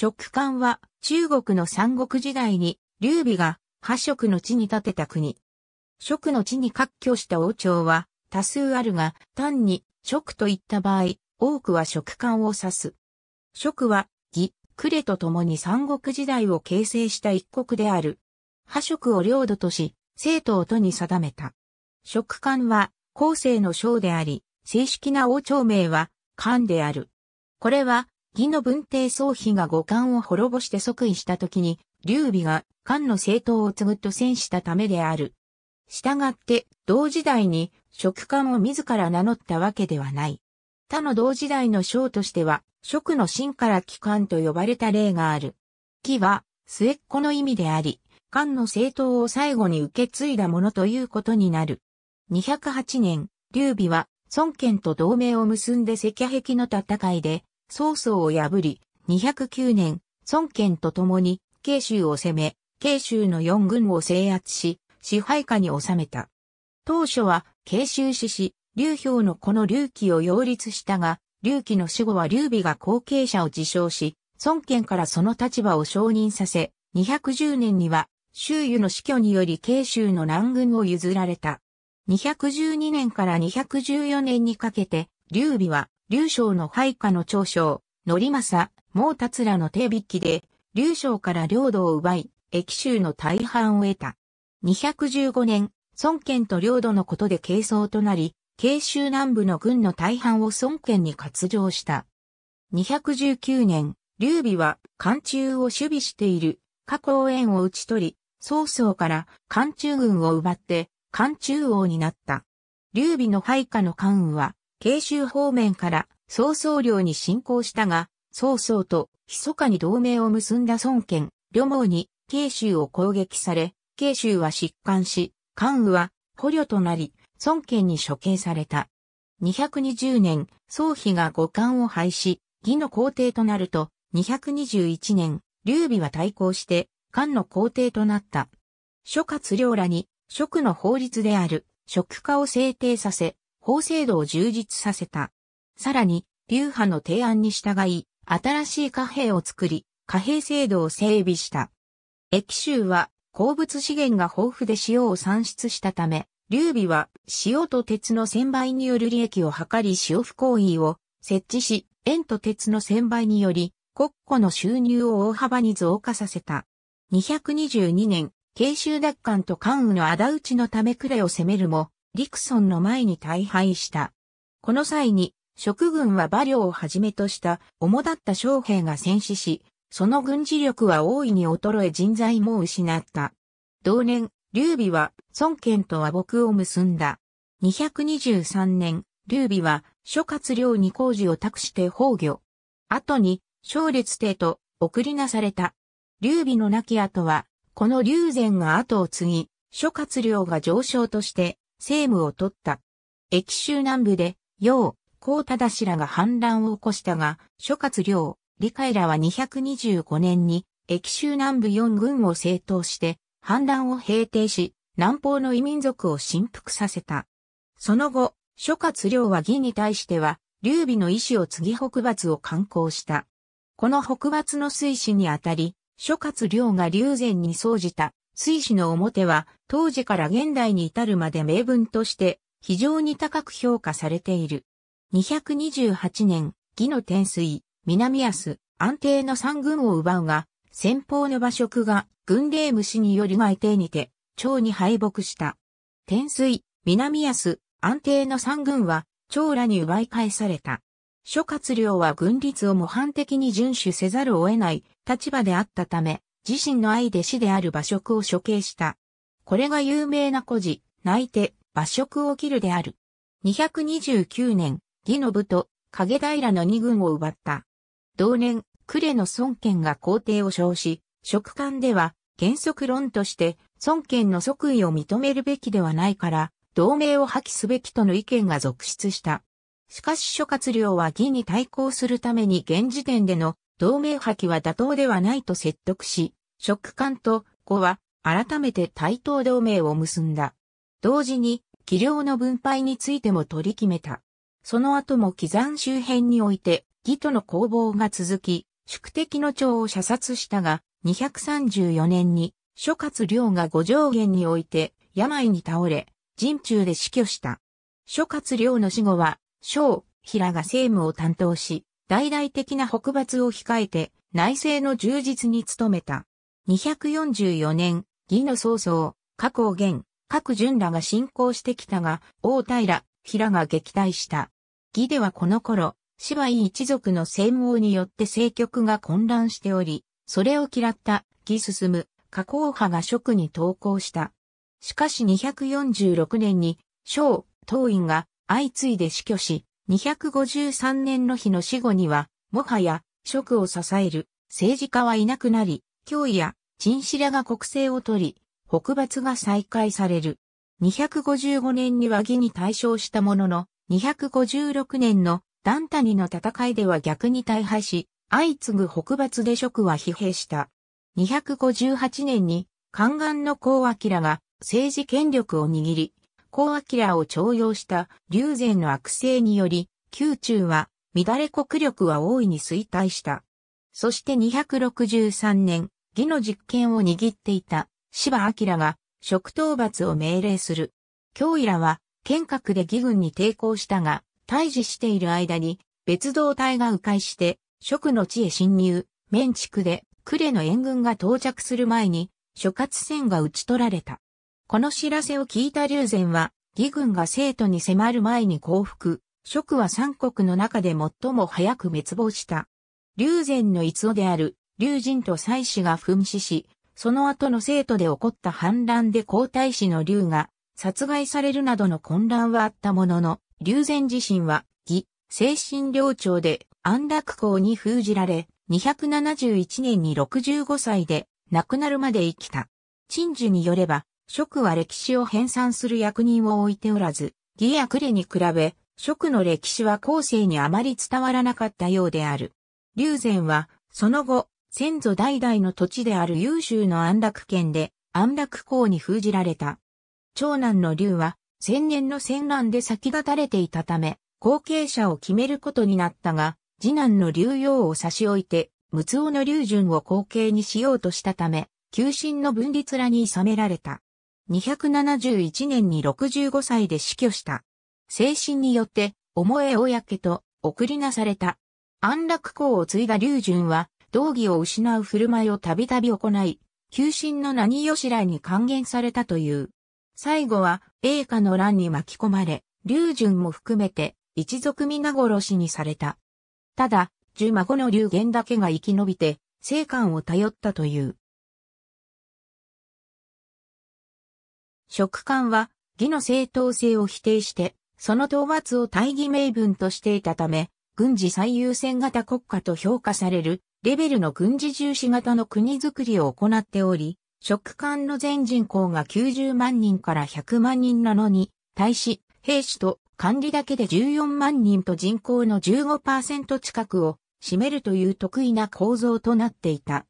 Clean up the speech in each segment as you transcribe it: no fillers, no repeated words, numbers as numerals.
蜀漢は中国の三国時代に劉備が覇蜀の地に建てた国。蜀の地に割拠した王朝は多数あるが、単に蜀といった場合、多くは蜀漢を指す。蜀は魏、呉と共に三国時代を形成した一国である。覇蜀を領土とし、正統とに定めた。蜀漢は後世の蜀であり、正式な王朝名は漢である。これは、魏の文帝曹丕が五漢を滅ぼして即位した時に、劉備が漢の正統を継ぐと宣したためである。したがって、同時代に蜀漢を自ら名乗ったわけではない。他の同時代の蜀としては、蜀の秦から帰漢と呼ばれた例がある。魏は末っ子の意味であり、漢の正統を最後に受け継いだものということになる。208年、劉備は孫権と同盟を結んで赤壁の戦いで、曹操を破り、209年、孫権と共に、荊州を攻め、荊州の四郡を制圧し、支配下に収めた。当初は、荊州死し、劉表の子の劉基を擁立したが、劉基の死後は劉備が後継者を自称し、孫権からその立場を承認させ、210年には、周瑜の死去により荊州の南郡を譲られた。212年から214年にかけて、劉備は、劉将の配下の長将、範正、毛達らの手引きで、劉将から領土を奪い、益州の大半を得た。215年、孫権と領土のことで係争となり、荊州南部の郡の大半を孫権に割譲した。219年、劉備は漢中を守備している夏侯淵を討ち取り、曹操から漢中軍を奪って、漢中王になった。劉備の配下の関羽は、荊州方面から曹操領に侵攻したが、曹操と密かに同盟を結んだ孫権、呂蒙に荊州を攻撃され、荊州は失艦し、関羽は捕虜となり、孫権に処刑された。220年、曹丕が五漢を廃し、魏の皇帝となると、221年、劉備は対抗して、漢の皇帝となった。諸葛亮らに、蜀の法律である、蜀課を制定させ、法制度を充実させた。さらに、劉派の提案に従い、新しい貨幣を作り、貨幣制度を整備した。益州は、鉱物資源が豊富で塩を産出したため、劉備は塩と鉄の専売による利益を図り塩不交易を設置し、塩と鉄の専売により、国庫の収入を大幅に増加させた。222年、荊州奪還と関羽の仇討ちのため呉を攻めるも、陸遜の前に大敗した。この際に、蜀軍は馬良をはじめとした主だった将兵が戦死し、その軍事力は大いに衰え人材も失った。同年、劉備は孫権と和睦を結んだ。223年、劉備は諸葛亮に工事を託して崩御。後に、小烈帝と送りなされた。劉備の亡き後は、この劉禅が後を継ぎ、諸葛亮が上将として、政務を取った。益州南部で、楊、高忠氏らが反乱を起こしたが、諸葛亮、李愷らは225年に、益州南部四郡を征討して、反乱を平定し、南方の異民族を振服させた。その後、諸葛亮は魏に対しては、劉備の意志を継ぎ北伐を敢行した。この北伐の水師にあたり、諸葛亮が劉禅に奏じた。水師の表は当時から現代に至るまで名文として非常に高く評価されている。228年、魏の天水、南安、安定の三郡を奪うが、先方の馬謖が軍令無視により外邸にて、趙に敗北した。天水、南安、安定の三郡は趙らに奪い返された。諸葛亮は軍律を模範的に遵守せざるを得ない立場であったため、自身の愛弟子である馬謖を処刑した。これが有名な故事、泣手、馬謖を斬るである。229年、魏の武と、影平の二郡を奪った。同年、呉の孫権が皇帝を称し、蜀漢では、原則論として、孫権の即位を認めるべきではないから、同盟を破棄すべきとの意見が続出した。しかし諸葛亮は魏に対抗するために現時点での、同盟破棄は妥当ではないと説得し、蜀漢と呉は改めて対等同盟を結んだ。同時に、器量の分配についても取り決めた。その後も岐山周辺において、魏との攻防が続き、宿敵の長を射殺したが、234年に諸葛亮が五丈原において病に倒れ、陣中で死去した。諸葛亮の死後は、張、平が政務を担当し、大々的な北伐を控えて、内政の充実に努めた。244年、魏の曹操、夏侯玄、郭純らが侵攻してきたが、大平、平が撃退した。魏ではこの頃、柴夷一族の専横によって政局が混乱しており、それを嫌った魏進、夏侯派が蜀に投降した。しかし246年に、張、董允が相次いで死去し、253年の日の死後には、もはや、蜀を支える政治家はいなくなり、姜維や陳子らが国政を取り、北伐が再開される。255年には魏に大勝したものの、256年の段谷の戦いでは逆に大敗し、相次ぐ北伐で蜀は疲弊した。258年に、宦官の高彬が政治権力を握り、高彬を重用した劉禅の悪政により、宮中は乱れ国力は大いに衰退した。そして263年、魏の実権を握っていた柴彬が蜀討伐を命令する。姜維らは剣閣で魏軍に抵抗したが、対峙している間に別動隊が迂回して、蜀の地へ侵入、綿竹で呉の援軍が到着する前に、諸葛戦が討ち取られた。この知らせを聞いた劉禅は、魏軍が成都に迫る前に降伏、蜀は三国の中で最も早く滅亡した。劉禅の逸男である、劉仁と妻子が紛死し、その後の成都で起こった反乱で皇太子の劉が殺害されるなどの混乱はあったものの、劉禅自身は、魏、清心領長で安楽公に封じられ、271年に65歳で亡くなるまで生きた。陳寿によれば、蜀は歴史を編纂する役人を置いておらず、魏や呉に比べ、蜀の歴史は後世にあまり伝わらなかったようである。劉禅は、その後、先祖代々の土地である幽州の安楽県で、安楽公に封じられた。長男の劉は、前年の戦乱で先立たれていたため、後継者を決めることになったが、次男の劉陽を差し置いて、陸奥の劉順を後継にしようとしたため、旧臣の文律らに諌められた。271年に65歳で死去した。正臣によって、重江親家と送りなされた。安楽公を継いだ劉順は、道義を失う振る舞いをたびたび行い、旧臣の何吉らに還元されたという。最後は、栄華の乱に巻き込まれ、劉順も含めて、一族皆殺しにされた。ただ、従孫の劉玄だけが生き延びて、政官を頼ったという。蜀官は、魏の正当性を否定して、その討伐を大義名分としていたため、軍事最優先型国家と評価される、レベルの軍事重視型の国づくりを行っており、蜀官の全人口が90万人から100万人なのに、対し、兵士と官吏だけで14万人と人口の 15% 近くを占めるという特異な構造となっていた。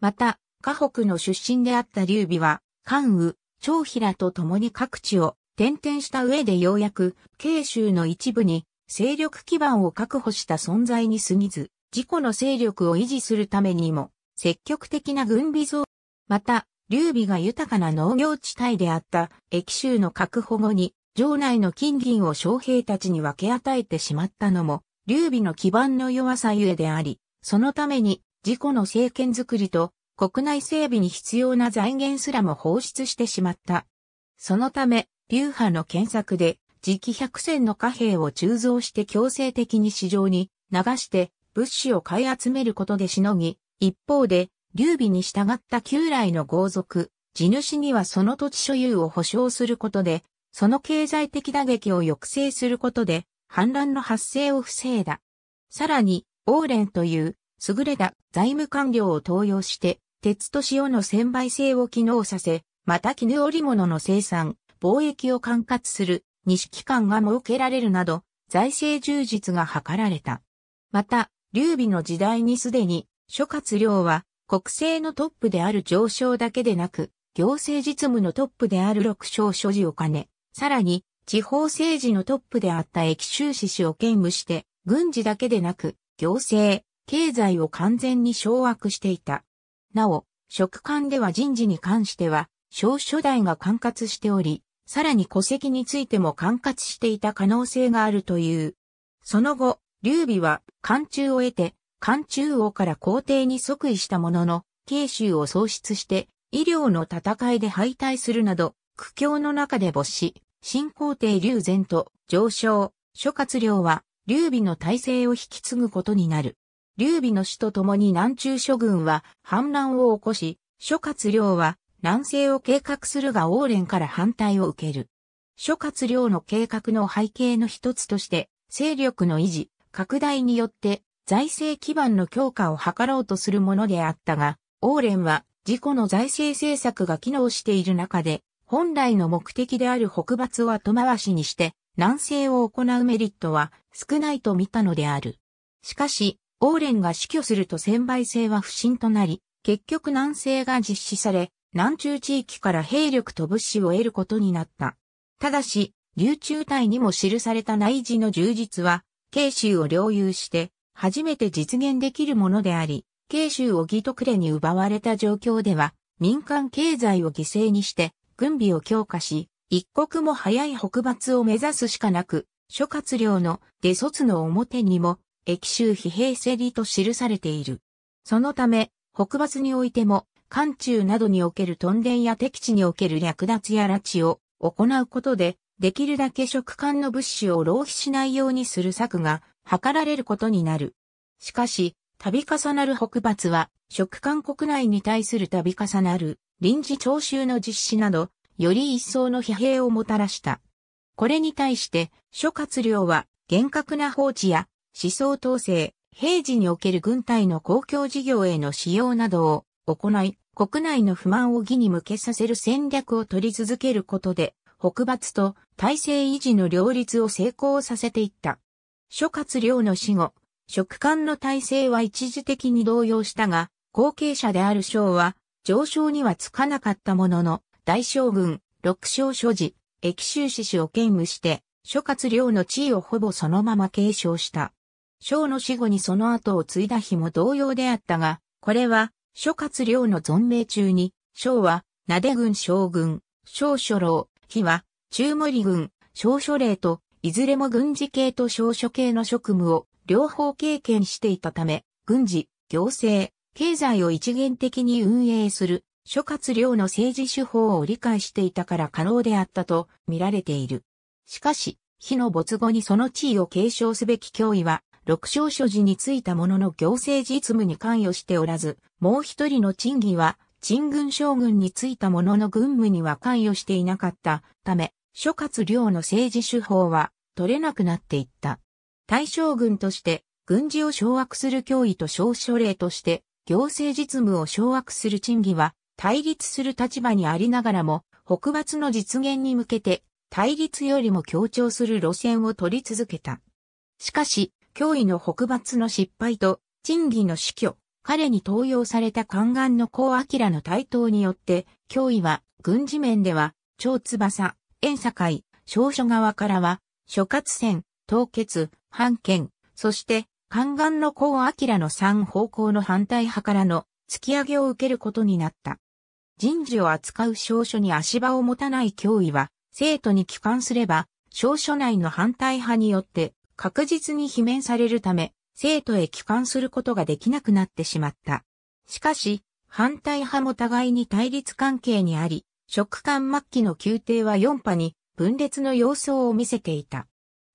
また、華北の出身であった劉備は、関羽、張平と共に各地を転々した上でようやく、荊州の一部に勢力基盤を確保した存在に過ぎず、自己の勢力を維持するためにも、積極的な軍備増。また、劉備が豊かな農業地帯であった、益州の確保後に、城内の金銀を将兵たちに分け与えてしまったのも、劉備の基盤の弱さゆえであり、そのために、自己の政権づくりと、国内整備に必要な財源すらも放出してしまった。そのため、劉派の献策で、磁気百銭の貨幣を鋳造して強制的に市場に流して物資を買い集めることでしのぎ、一方で、劉備に従った旧来の豪族、地主にはその土地所有を保障することで、その経済的打撃を抑制することで、反乱の発生を防いだ。さらに、王璉という、優れた財務官僚を登用して、鉄と塩の専売制を機能させ、また絹織物の生産、貿易を管轄する西機関が設けられるなど、財政充実が図られた。また、劉備の時代にすでに、諸葛亮は国政のトップである上将だけでなく、行政実務のトップである六省所司を兼ね、さらに、地方政治のトップであった益州市を兼務して、軍事だけでなく、行政、経済を完全に掌握していた。なお、職官では人事に関しては、小諸大が管轄しており、さらに戸籍についても管轄していた可能性があるという。その後、劉備は漢中を得て、漢中王から皇帝に即位したものの、慶州を喪失して、夷陵の戦いで敗退するなど、苦境の中で没し、新皇帝劉禅と上将、諸葛亮は、劉備の体制を引き継ぐことになる。劉備の死とともに南中諸軍は反乱を起こし、諸葛亮は南征を計画するが王連から反対を受ける。諸葛亮の計画の背景の一つとして、勢力の維持、拡大によって財政基盤の強化を図ろうとするものであったが、王連は自己の財政政策が機能している中で、本来の目的である北伐を後回しにして、南征を行うメリットは少ないと見たのである。しかし、王連が死去すると専売制は不振となり、結局南征が実施され、南中地域から兵力と物資を得ることになった。ただし、劉中隊にも記された内示の充実は、慶州を領有して、初めて実現できるものであり、慶州を義と呉に奪われた状況では、民間経済を犠牲にして、軍備を強化し、一刻も早い北伐を目指すしかなく、諸葛亮の出卒の表にも、益州疲弊せりと記されている。そのため、北伐においても、漢中などにおける屯田や敵地における略奪や拉致を行うことで、できるだけ職官の物資を浪費しないようにする策が図られることになる。しかし、度重なる北伐は、職官国内に対する度重なる臨時徴収の実施など、より一層の疲弊をもたらした。これに対して、諸葛亮は厳格な法治や、思想統制、平時における軍隊の公共事業への使用などを行い、国内の不満を義に向けさせる戦略を取り続けることで、北伐と体制維持の両立を成功させていった。諸葛亮の死後、職官の体制は一時的に動揺したが、後継者である昭は、上将にはつかなかったものの、大将軍、六将所持、益州刺史を兼務して、諸葛亮の地位をほぼそのまま継承した。昭の死後にその後を継いだ日も同様であったが、これは、諸葛亮の存命中に、昭は、撫軍将軍、少諸郎、比は、中森軍、少諸令と、いずれも軍事系と商所系の職務を、両方経験していたため、軍事、行政、経済を一元的に運営する、諸葛亮の政治手法を理解していたから可能であったと、見られている。しかし、比の没後にその地位を継承すべき脅威は、六将所持についたものの行政実務に関与しておらず、もう一人の陳儀は、陳軍将軍についたものの軍務には関与していなかったため、諸葛亮の政治手法は取れなくなっていった。大将軍として、軍事を掌握する脅威と少諸令として、行政実務を掌握する陳儀は、対立する立場にありながらも、北伐の実現に向けて、対立よりも強調する路線を取り続けた。しかし、脅威の北伐の失敗と、陳儀の死去、彼に登用された宦官の高明の台頭によって、脅威は、軍事面では、張翼、袁堺、少諸側からは、諸葛戦、董傑、潘建、そして、宦官の高明の三方向の反対派からの突き上げを受けることになった。人事を扱う少諸に足場を持たない脅威は、成都に帰還すれば、少諸内の反対派によって、確実に罷免されるため、成都へ帰還することができなくなってしまった。しかし、反対派も互いに対立関係にあり、職官末期の宮廷は4派に分裂の様相を見せていた。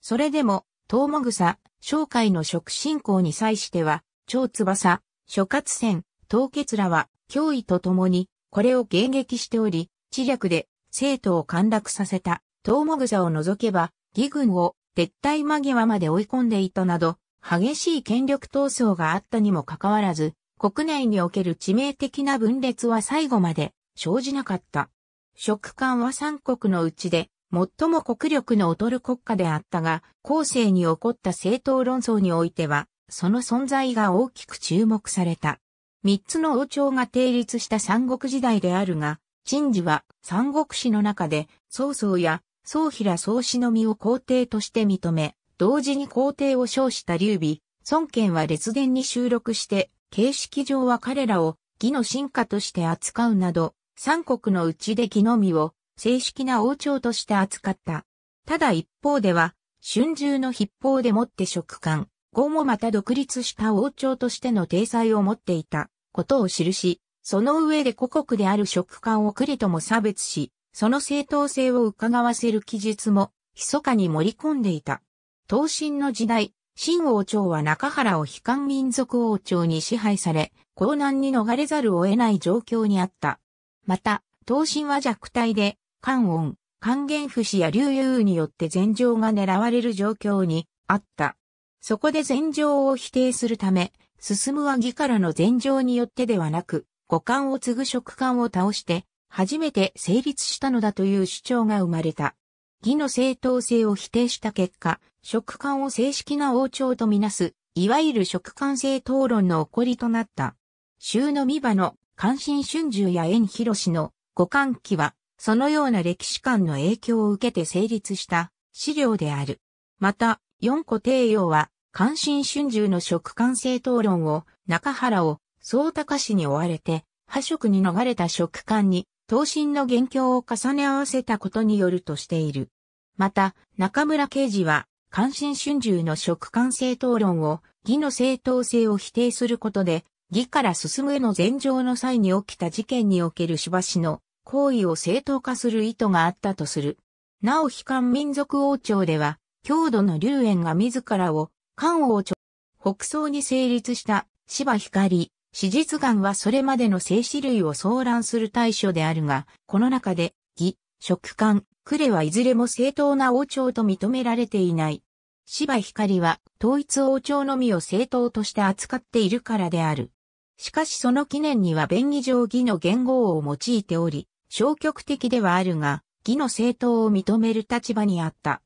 それでも、東もぐさ、商会の職進行に際しては、張翼、諸葛戦、董傑らは、脅威とともに、これを迎撃しており、知略で、成都を陥落させた、東もぐさを除けば、魏軍を、撤退間際まで追い込んでいたなど、激しい権力闘争があったにもかかわらず、国内における致命的な分裂は最後まで生じなかった。職官は三国のうちで、最も国力の劣る国家であったが、後世に起こった政党論争においては、その存在が大きく注目された。三つの王朝が定立した三国時代であるが、陳儀は三国志の中で、曹操や、総平総志のみを皇帝として認め、同時に皇帝を称した劉備、孫権は列伝に収録して、形式上は彼らを魏の臣下として扱うなど、三国のうちで魏のみを正式な王朝として扱った。ただ一方では、春秋の筆法でもって蜀漢、後もまた独立した王朝としての体裁を持っていたことを記し、その上で故国である蜀漢を呉とも差別し、その正当性を伺わせる記述も、密かに盛り込んでいた。東晋の時代、晋王朝は中原を非漢民族王朝に支配され、江南に逃れざるを得ない状況にあった。また、東晋は弱体で、桓温、桓元不氏や劉宥によって禅譲が狙われる状況にあった。そこで禅譲を否定するため、進は魏からの禅譲によってではなく、後漢を継ぐ蜀漢を倒して、初めて成立したのだという主張が生まれた。魏の正当性を否定した結果、蜀漢を正式な王朝とみなす、いわゆる蜀漢正統論の起こりとなった。周の三馬の漢晋春秋や円広の後漢紀は、そのような歴史観の影響を受けて成立した資料である。また、四胡帝陽は、漢晋春秋の蜀漢正統論を、中原を、宗隆氏に追われて、破蜀に逃れた蜀漢に、東晋の元凶を重ね合わせたことによるとしている。また、中村敬次は、漢晋春秋の蜀漢正統論を、魏の正当性を否定することで、魏から進への禅譲の際に起きた事件における朱橋の行為を正当化する意図があったとする。なお非漢民族王朝では、郷土の劉淵が自らを、漢王朝、北宋に成立した柴光。史実願はそれまでの正史類を騒乱する対処であるが、この中で、魏、蜀漢、呉はいずれも正当な王朝と認められていない。柴光は統一王朝のみを正当として扱っているからである。しかしその記念には便宜上魏の元号を用いており、消極的ではあるが、魏の正当を認める立場にあった。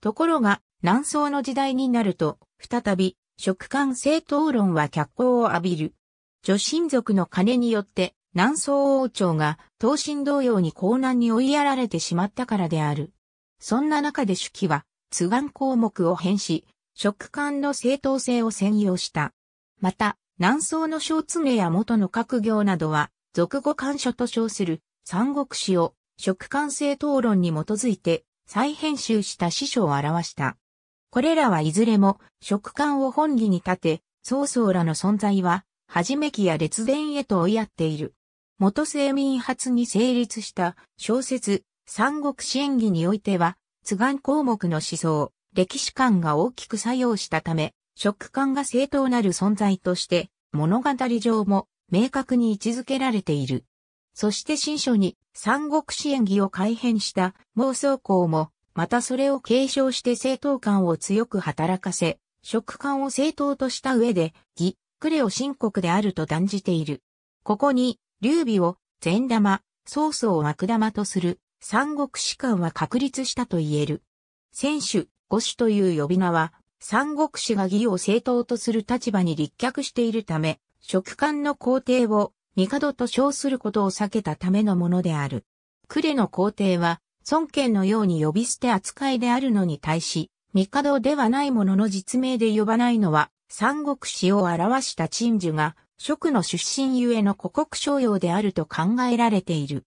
ところが、南宋の時代になると、再び、蜀漢正統論は脚光を浴びる。徐親族の金によって南宋王朝が東晋同様に江南に追いやられてしまったからである。そんな中で朱熹は津願項目を変し、蜀漢の正当性を宣揚した。また、南宋の小常や元の閣業などは、俗語漢書と称する三国史を蜀漢正統論に基づいて再編集した史書を表した。これらはいずれも蜀漢を本義に立て、曹操らの存在は、はじめきや列伝へと追いやっている。元政民初に成立した小説、三国志演義においては、津願項目の思想、歴史観が大きく作用したため、蜀漢が正当なる存在として、物語上も明確に位置づけられている。そして新書に三国志演義を改編した孟宗衡も、またそれを継承して正当感を強く働かせ、蜀漢を正当とした上で、魏、呉を秦国であると断じている。ここに、劉備を善玉、曹操を悪玉とする三国志観は確立したと言える。選手、五種という呼び名は、三国志が義を正当とする立場に立脚しているため、蜀漢の皇帝を帝と称することを避けたためのものである。呉の皇帝は、孫権のように呼び捨て扱いであるのに対し、帝ではないものの実名で呼ばないのは、三国志を表した陳壽が、蜀の出身ゆえの故国称揚であると考えられている。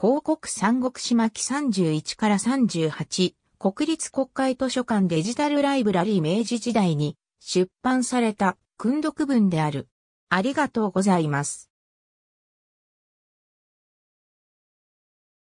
広告三国志巻31から38、国立国会図書館デジタルライブラリー明治時代に出版された訓読文である。ありがとうございます。